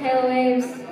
tidal waves.